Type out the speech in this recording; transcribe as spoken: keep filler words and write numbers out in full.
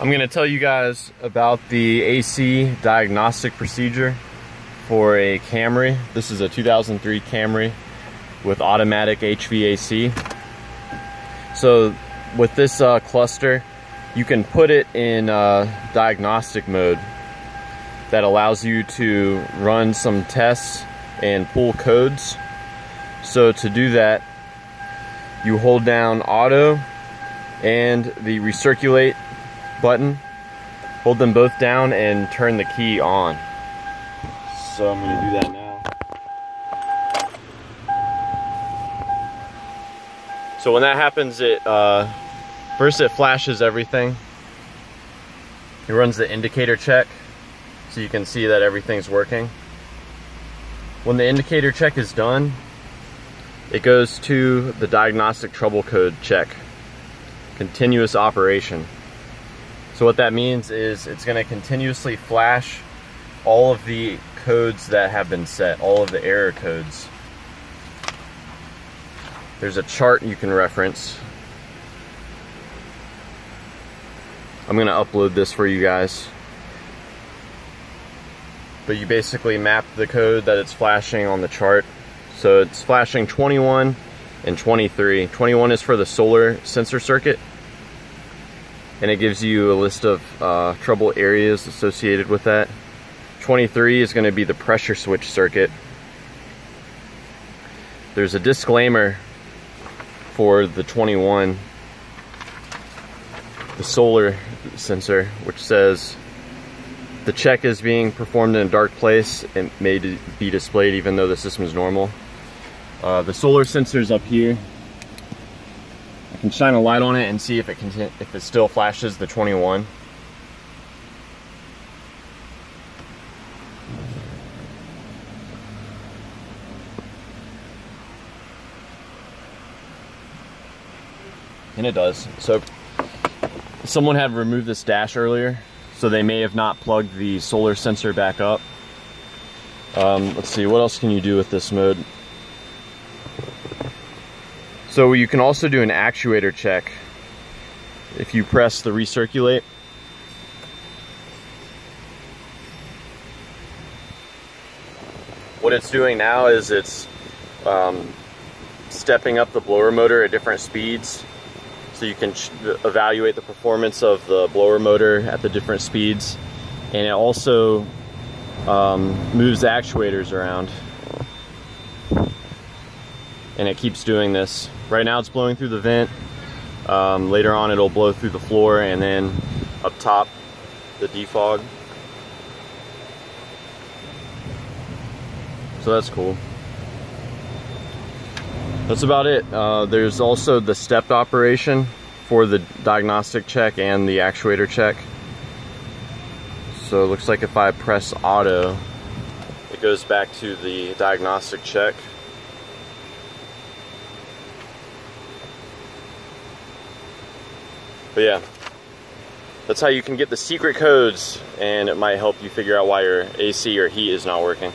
I'm going to tell you guys about the A C diagnostic procedure for a Camry. This is a two thousand three Camry with automatic H V A C. So with this uh, cluster, you can put it in uh, diagnostic mode. That allows you to run some tests and pull codes. So to do that, you hold down auto and the recirculate button, hold them both down and turn the key on. So I'm going to do that now. So when that happens, it uh, first it flashes everything. It runs the indicator check, so you can see that everything's working. When the indicator check is done, it goes to the diagnostic trouble code check, continuous operation. So what that means is it's going to continuously flash all of the codes that have been set, all of the error codes. There's a chart you can reference. I'm going to upload this for you guys. But you basically map the code that it's flashing on the chart. So it's flashing twenty-one and twenty-three. twenty-one is for the solar sensor circuit, and it gives you a list of uh, trouble areas associated with that. twenty-three is going to be the pressure switch circuit. There's a disclaimer for the twenty-one, the solar sensor, which says, "The check is being performed in a dark place and may be displayed even though the system is normal." Uh, the solar sensor's up here. I can shine a light on it and see if it can, if it still flashes the twenty-one. And it does. So someone had removed this dash earlier, so they may have not plugged the solar sensor back up. Um, let's see, what else can you do with this mode? So you can also do an actuator check if you press the recirculate. What it's doing now is it's um, stepping up the blower motor at different speeds. So you can evaluate the performance of the blower motor at the different speeds, and it also um, moves the actuators around, and it keeps doing this. Right now it's blowing through the vent, um, later on it'll blow through the floor, and then up top the defog. So that's cool. That's about it. Uh, there's also the stepped operation for the diagnostic check and the actuator check. So it looks like if I press auto, it goes back to the diagnostic check. But yeah, that's how you can get the secret codes, and it might help you figure out why your A C or heat is not working.